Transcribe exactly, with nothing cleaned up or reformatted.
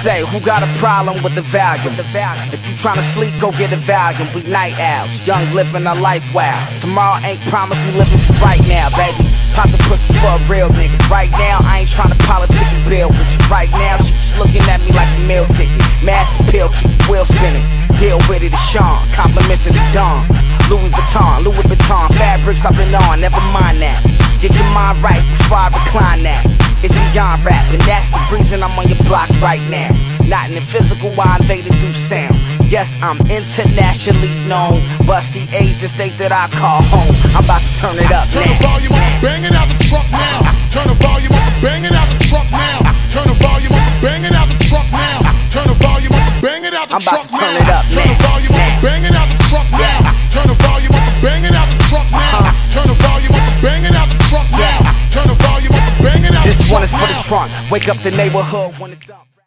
say, who got a problem with the Valium? If you tryna sleep, go get a Valium. We night owls, young, living our life wow. Tomorrow ain't promised, we living for right now, baby. Pop the pussy for a real nigga. Right now, I ain't tryna politic and build with you. Right now, she's looking at me like a meal ticket. Mass appeal, keep the wheel spinning. Deal with it, it's Sean. Compliments of the dawn. Louis Vuitton, Louis Vuitton. Fabrics I've been on, never mind that. Get your mind right before I recline that. It's beyond rap, and that's the reason I'm on your block right now. Not in the physical, I invaded through sound. Yes, I'm internationally known, but see, Asia's state that I call home. I'm about to turn it up now. Turn the volume up, bang it out the truck now. Turn the volume up, bang it out the truck now. Turn the volume up, bang it out the truck now. Turn the volume up, bang it out the truck now. I'm about to turn it up now. Turn the volume up, bang it out the truck now. Turn the volume up, bang it out the truck now. Turn the volume up, bang it out the truck now. Turn the volume up, bang it out the truck now. This one is for the trunk. Wake up the neighborhood when it's up.